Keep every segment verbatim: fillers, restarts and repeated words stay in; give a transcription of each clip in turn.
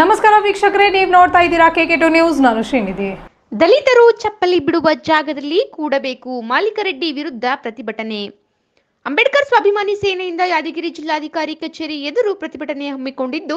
ನಮಸ್ಕಾರ ವೀಕ್ಷಕರೇ, ನೀವು ನೋಡ್ತಾ ಇದ್ದೀರಾ ಕೆ ಕೆ ಟು ನ್ಯೂಸ್. ನಾನು ಶ್ರೀನಿಧಿ. ದಲಿತರು ಚಪ್ಪಲಿ ಬಿಡುವ ಜಾಗದಲ್ಲಿ ಕೂಡಬೇಕು, ಮಾಲಿಕರೆಡ್ಡಿ ವಿರುದ್ಧ ಪ್ರತಿಭಟನೆ. ಅಂಬೇಡ್ಕರ್ ಸ್ವಾಭಿಮಾನಿ ಸೇನೆಯಿಂದ ಯಾದಗಿರಿ ಜಿಲ್ಲಾಧಿಕಾರಿ ಕಚೇರಿ ಎದುರು ಪ್ರತಿಭಟನೆ ಹಮ್ಮಿಕೊಂಡಿದ್ದು,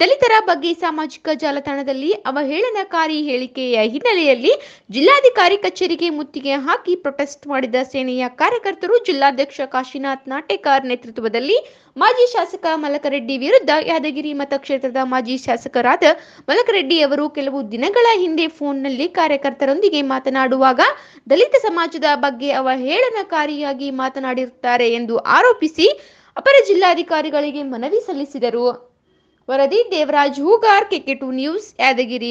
ದಲಿತರ ಬಗ್ಗೆ ಸಾಮಾಜಿಕ ಜಾಲತಾಣದಲ್ಲಿ ಅವಹೇಳನಕಾರಿ ಹೇಳಿಕೆಯ ಹಿನ್ನೆಲೆಯಲ್ಲಿ ಜಿಲ್ಲಾಧಿಕಾರಿ ಕಚೇರಿಗೆ ಮುತ್ತಿಗೆ ಹಾಕಿ ಪ್ರೊಟೆಸ್ಟ್ ಮಾಡಿದ ಸೇನೆಯ ಕಾರ್ಯಕರ್ತರು ಜಿಲ್ಲಾಧ್ಯಕ್ಷ ಕಾಶಿನಾಥ್ ನಾಟೇಕರ್ ನೇತೃತ್ವದಲ್ಲಿ ಮಾಜಿ ಶಾಸಕ ಮಲಕರೆಡ್ಡಿ ವಿರುದ್ಧ ಯಾದಗಿರಿ ಮತಕ್ಷೇತ್ರದ ಮಾಜಿ ಶಾಸಕರಾದ ಮಲಕರೆಡ್ಡಿ ಅವರು ಕೆಲವು ದಿನಗಳ ಹಿಂದೆ ಫೋನ್ನಲ್ಲಿ ಕಾರ್ಯಕರ್ತರೊಂದಿಗೆ ಮಾತನಾಡುವಾಗ ದಲಿತ ಸಮಾಜದ ಬಗ್ಗೆ ಅವಹೇಳನಕಾರಿಯಾಗಿ ಮಾತನಾಡಿರುತ್ತಾರೆ ಎಂದು ಆರೋಪಿಸಿ ಅಪರ ಜಿಲ್ಲಾಧಿಕಾರಿಗಳಿಗೆ ಮನವಿ ಸಲ್ಲಿಸಿದರು. ವರದಿ Devaraj Hugar, K K two news, Yadgir.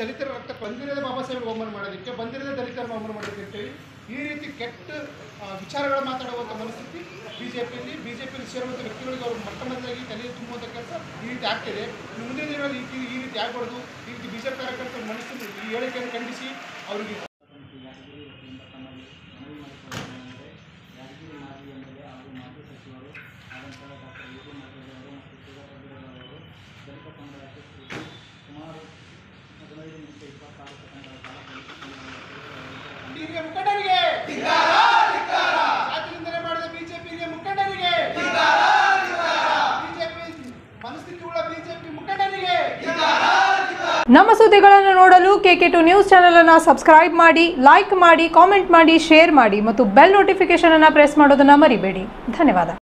ದಲಿತರ ರಕ್ತ ಬಂದಿರೋದೇ ಬಾಬಾ ಸಾಹೇಬ್ರು ಅವಮಾನ ಮಾಡೋದಕ್ಕೆ, ಬಂದಿರೋದೇ ದಲಿತರನ್ನು ಅವಮಾನ ಮಾಡೋದಕ್ಕೆ ಅಂತೇಳಿ ಈ ರೀತಿ ಕೆಟ್ಟ ವಿಚಾರಗಳು ಮಾತಾಡುವಂಥ ಮನಸ್ಥಿತಿ ಬಿ ಜೆ ಪಿಯಲ್ಲಿ ಬಿ ಜೆ ಪಿಯಲ್ಲಿ ಸೇರುವಂಥ ವ್ಯಕ್ತಿಗಳಿಗೆ ಅವರು ಮೊಟ್ಟ ಮೊದಲಾಗಿ ತಲೆ ತುಂಬುವಂಥ ಕೆಲಸ ಈ ರೀತಿ ಆಗ್ತಿದೆ. ಮುಂದಿನ ದಿನಗಳಲ್ಲಿ ಈ ಈ ರೀತಿ ಆಗಬಾರ್ದು. ಈ ರೀತಿ ಬಿ ಜೆ ಪಿ ಕಾರ್ಯಕರ್ತರ ಮನಸ್ಥಿತಿ ಈ ಹೇಳಿಕೆಯನ್ನು ಖಂಡಿಸಿ ಅವರಿಗೆ ಮುಖಂಡರಿಗೆ ಜಾತಿನಿಂದನೆ ಮಾಡಿದ ಬಿಜೆಪಿಗೆ ಮುಖಂಡರಿಗೆ ಬಿಜೆಪಿ ಮನಸ್ಥಿತಿ ಉಳ್ಳ ಬಿಜೆಪಿ ಮುಖಂಡರಿಗೆ. ನಮ್ಮ ಸುದ್ದಿಗಳನ್ನು ನೋಡಲು K K two news channel ಅನ್ನು ಸಬ್ಸ್ಕ್ರೈಬ್ ಮಾಡಿ, ಲೈಕ್ ಮಾಡಿ, ಕಾಮೆಂಟ್ ಮಾಡಿ, ಶೇರ್ ಮಾಡಿ ಮತ್ತು ಬೆಲ್ ನೋಟಿಫಿಕೇಶನ್ ಅನ್ನು ಪ್ರೆಸ್ ಮಾಡೋದನ್ನ ಮರಿಬೇಡಿ. ಧನ್ಯವಾದ.